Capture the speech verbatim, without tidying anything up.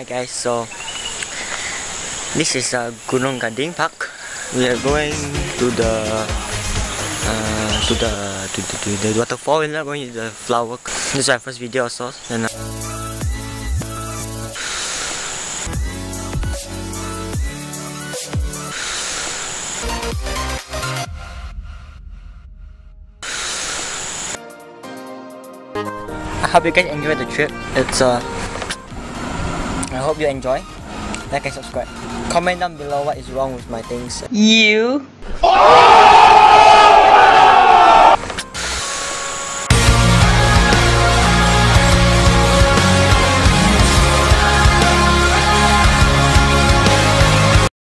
Hi guys, so this is uh, Gunung Gading Park. We are going to the uh, to the to, to, to the waterfall. We are going to the flower. This is my first video also. And, uh, I hope you guys enjoy the trip. It's uh, I hope you enjoy. Like and subscribe. Comment down below what is wrong with my things. You. Oh!